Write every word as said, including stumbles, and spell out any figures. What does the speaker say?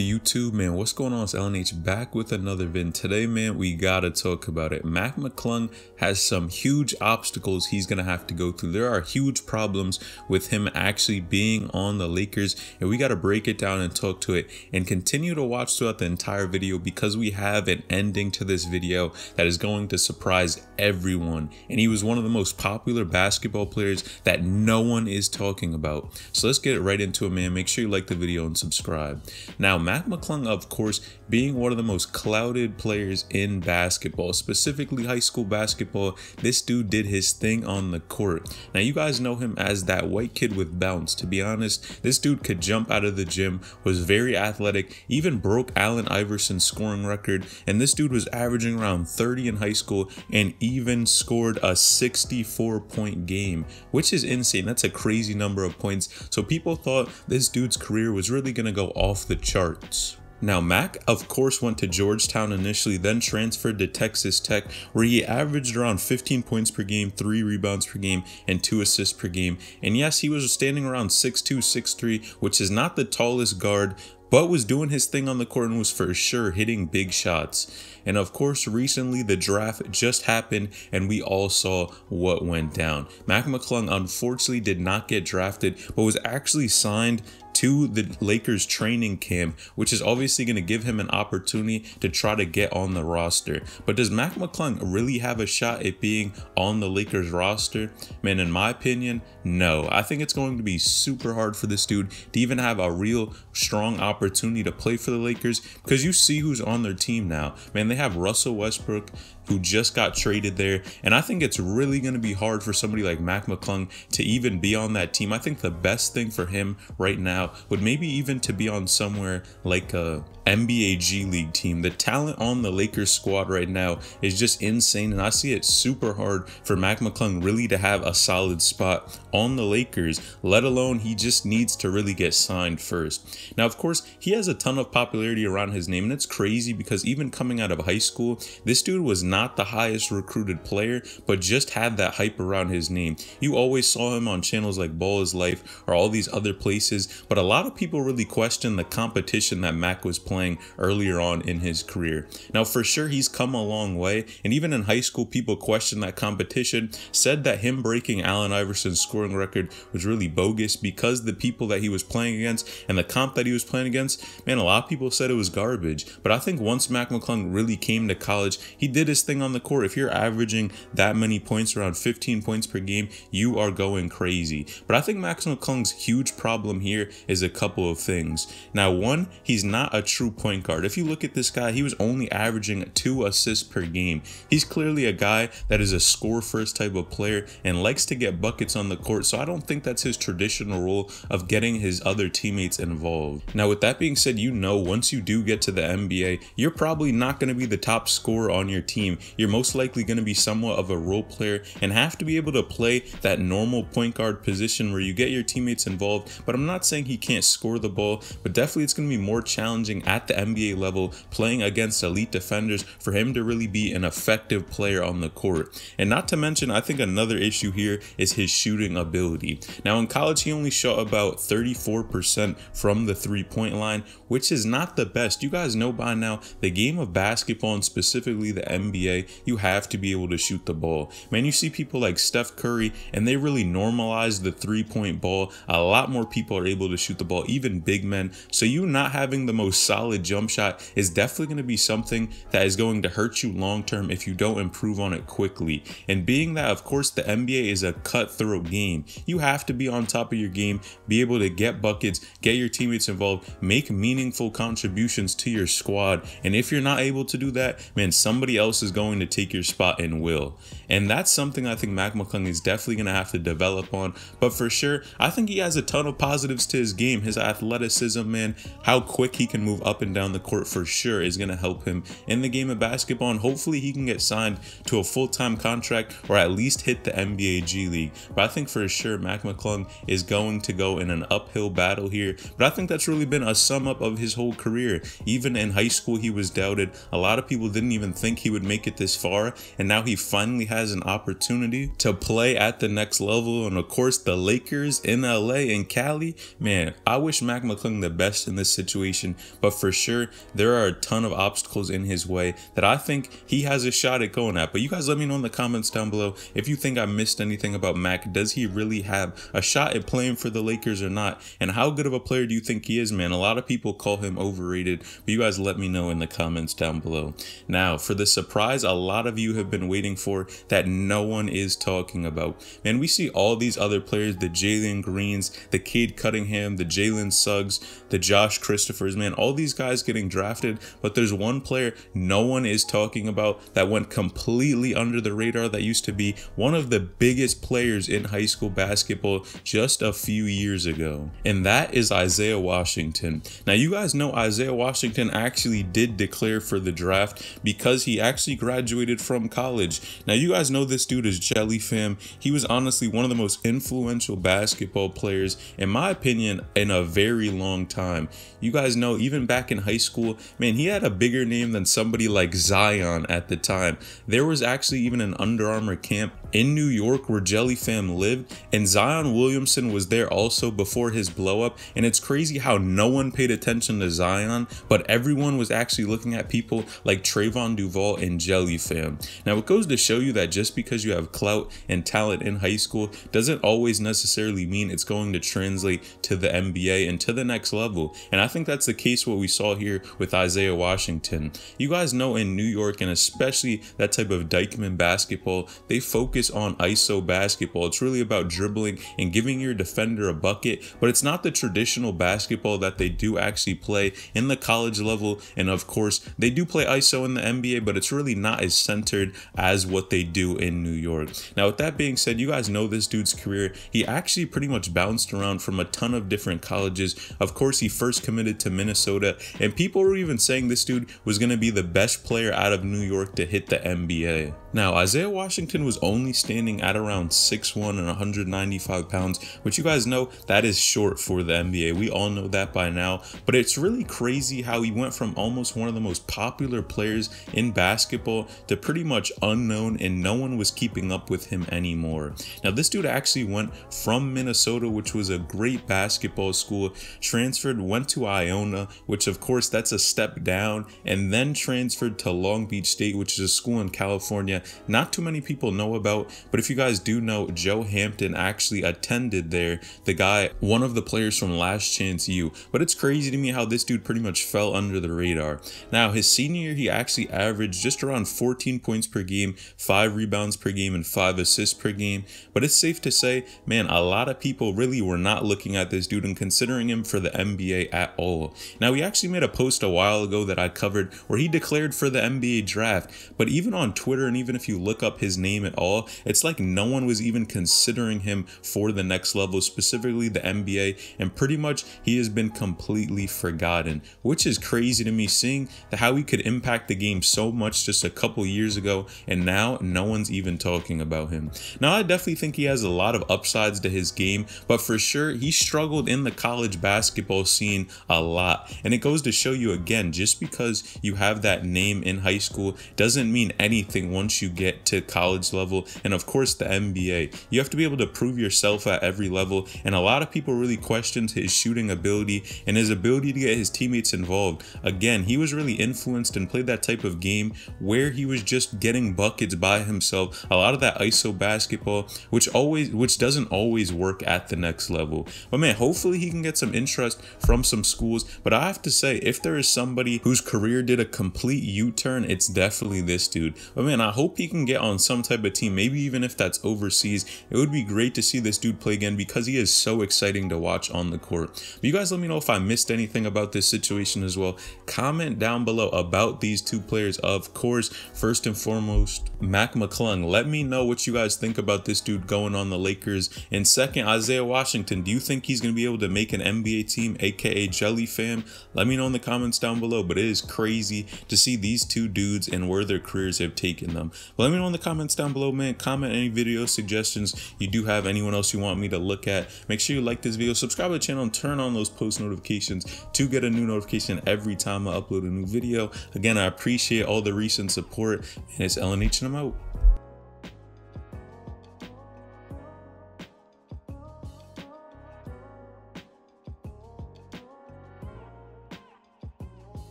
YouTube, man, what's going on? It's L N H back with another vid. Today, man, we gotta talk about it. Mac McClung has some huge obstacles he's gonna have to go through. There are huge problems with him actually being on the Lakers, and we gotta break it down and talk to it, and continue to watch throughout the entire video because we have an ending to this video that is going to surprise everyone. And he was one of the most popular basketball players that no one is talking about. So let's get right into it, man. Make sure you like the video and subscribe. Now, Mac McClung, of course, being one of the most clouded players in basketball, specifically high school basketball, this dude did his thing on the court. Now, you guys know him as that white kid with bounce. To be honest, this dude could jump out of the gym, was very athletic, even broke Allen Iverson's scoring record, and this dude was averaging around thirty in high school and even scored a sixty-four point game, which is insane. That's a crazy number of points. So people thought this dude's career was really going to go off the charts. Now, Mac, of course, went to Georgetown initially, then transferred to Texas Tech, where he averaged around fifteen points per game, three rebounds per game, and two assists per game. And yes, he was standing around six two, six three, which is not the tallest guard, but was doing his thing on the court and was for sure hitting big shots. And of course, recently the draft just happened and we all saw what went down. Mac McClung unfortunately did not get drafted, but was actually signed to the Lakers training camp, which is obviously going to give him an opportunity to try to get on the roster. But does Mac McClung really have a shot at being on the Lakers roster? Man, in my opinion, no. I think it's going to be super hard for this dude to even have a real strong opportunity to play for the Lakers, because you see who's on their team now. Man, they have Russell Westbrook, who just got traded there, and I think it's really going to be hard for somebody like Mac McClung to even be on that team. I think the best thing for him right now would maybe even to be on somewhere like a N B A G League team. The talent on the Lakers squad right now is just insane, and I see it super hard for Mac McClung really to have a solid spot on the Lakers, let alone he just needs to really get signed first. Now, of course, he has a ton of popularity around his name, and it's crazy because even coming out of high school, this dude was not Not the highest recruited player, but just had that hype around his name. You always saw him on channels like Ball is Life or all these other places, but a lot of people really questioned the competition that Mac was playing earlier on in his career. Now, for sure, he's come a long way, and even in high school, people questioned that competition, said that him breaking Allen Iverson's scoring record was really bogus because the people that he was playing against and the comp that he was playing against, man, a lot of people said it was garbage. But I think once Mac McClung really came to college, he did his thing on the court. If you're averaging that many points, around fifteen points per game, you are going crazy. But I think Mac McClung's huge problem here is a couple of things. Now, one, he's not a true point guard. If you look at this guy, he was only averaging two assists per game. He's clearly a guy that is a score first type of player and likes to get buckets on the court, so I don't think that's his traditional role of getting his other teammates involved. Now, with that being said, you know, once you do get to the N B A, you're probably not going to be the top scorer on your team. You're most likely going to be somewhat of a role player and have to be able to play that normal point guard position where you get your teammates involved. But I'm not saying he can't score the ball, but definitely it's going to be more challenging at the N B A level playing against elite defenders for him to really be an effective player on the court. And not to mention, I think another issue here is his shooting ability. Now, in college, he only shot about thirty-four percent from the three-point line, which is not the best. You guys know by now the game of basketball, and specifically the N B A, you have to be able to shoot the ball. Man, you see people like Steph Curry, and they really normalize the three-point ball. A lot more people are able to shoot the ball, even big men. So you not having the most solid jump shot is definitely going to be something that is going to hurt you long-term if you don't improve on it quickly. And being that, of course, the N B A is a cutthroat game, you have to be on top of your game, be able to get buckets, get your teammates involved, make meaningful contributions to your squad. And if you're not able to do that, man, somebody else is going to take your spot and will. And that's something I think Mac McClung is definitely going to have to develop on. But for sure, I think he has a ton of positives to his game. His athleticism, man, how quick he can move up and down the court for sure is going to help him in the game of basketball. And hopefully he can get signed to a full-time contract or at least hit the N B A G League. But I think for sure Mac McClung is going to go in an uphill battle here. But I think that's really been a sum up of his whole career. Even in high school, he was doubted. A lot of people didn't even think he would make make it this far, and now he finally has an opportunity to play at the next level. And of course, the Lakers in L A and Cali, man, I wish Mac McClung the best in this situation, but for sure, there are a ton of obstacles in his way that I think he has a shot at going at. But you guys let me know in the comments down below if you think I missed anything about Mac. Does he really have a shot at playing for the Lakers or not? And how good of a player do you think he is, man? A lot of people call him overrated, but you guys let me know in the comments down below. Now, for the surprise a lot of you have been waiting for that no one is talking about. Man, we see all these other players, the Jalen Greens, the Cade Cunningham, the Jalen Suggs, the Josh Christophers, man, all these guys getting drafted, but there's one player no one is talking about that went completely under the radar that used to be one of the biggest players in high school basketball just a few years ago, and that is Isaiah Washington. Now, you guys know Isaiah Washington actually did declare for the draft because he actually graduated from college. Now, you guys know this dude is Jelly Fam. He was honestly one of the most influential basketball players, in my opinion, in a very long time. You guys know, even back in high school, man, he had a bigger name than somebody like Zion at the time. There was actually even an Under Armour camp in New York where Jelly Fam lived, and Zion Williamson was there also before his blow up. And it's crazy how no one paid attention to Zion, but everyone was actually looking at people like Trayvon Duvall and Jelly Fam. Now, it goes to show you that just because you have clout and talent in high school doesn't always necessarily mean it's going to translate to the N B A and to the next level. And I think that's the case what we saw here with Isaiah Washington. You guys know in New York, and especially that type of Dykeman basketball, they focus on I S O basketball. It's really about dribbling and giving your defender a bucket, but it's not the traditional basketball that they do actually play in the college level. And of course, they do play I S O in the N B A, but it's really not as centered as what they do in New York. Now, with that being said, you guys know this dude's career. He actually pretty much bounced around from a ton of different colleges. Of course, he first committed to Minnesota, and people were even saying this dude was going to be the best player out of New York to hit the N B A. Now, Isaiah Washington was only standing at around six one and one hundred ninety-five pounds, which you guys know that is short for the N B A. We all know that by now, but it's really crazy how he went from almost one of the most popular players in basketball to pretty much unknown, and no one was keeping up with him anymore. Now, this dude actually went from Minnesota, which was a great basketball school, transferred, went to Iona, which of course that's a step down, and then transferred to Long Beach State, which is a school in California not too many people know about. But if you guys do know, Joe Hampton actually attended there, the guy, one of the players from Last Chance U. But it's crazy to me how this dude pretty much fell under the radar. Now, his senior year, he actually averaged just around fourteen points per game, five rebounds per game, and five assists per game. But it's safe to say, man, a lot of people really were not looking at this dude and considering him for the N B A at all. Now, he actually made a post a while ago that I covered where he declared for the N B A draft, but even on Twitter, and even if you look up his name at all, it's like no one was even considering him for the next level, specifically the N B A, and pretty much he has been completely forgotten, which is crazy to me, seeing how he could impact the game so much just a couple years ago, and now no one's even talking about him. Now, I definitely think he has a lot of upsides to his game, but for sure he struggled in the college basketball scene a lot, and it goes to show you again, just because you have that name in high school doesn't mean anything once you get to college level and of course the N B A. You have to be able to prove yourself at every level, and a lot of people really questioned his shooting ability and his ability to get his teammates involved. Again, he was really influenced and played that type of game where he was just getting buckets by himself, a lot of that I S O basketball, which always which doesn't always work at the next level. But man, hopefully he can get some interest from some schools, but I have to say, if there is somebody whose career did a complete U-turn, it's definitely this dude. But man, I hope he can get on some type of team, maybe even if that's overseas. It would be great to see this dude play again because he is so exciting to watch on the court. But you guys let me know if I missed anything about this situation as well. Comment down below about these two players. Of course, first and foremost, Mac McClung. Let me know what you guys think about this dude going on the Lakers. And second, Isaiah Washington. Do you think he's going to be able to make an N B A team, aka Jelly Fam? Let me know in the comments down below. But it is crazy to see these two dudes and where their careers have taken them. But let me know in the comments down below, man. and comment any video suggestions you do have, anyone else you want me to look at. Make sure you like this video, subscribe to the channel, and turn on those post notifications to get a new notification every time I upload a new video. Again, I appreciate all the recent support, and it's L N H and I'm out.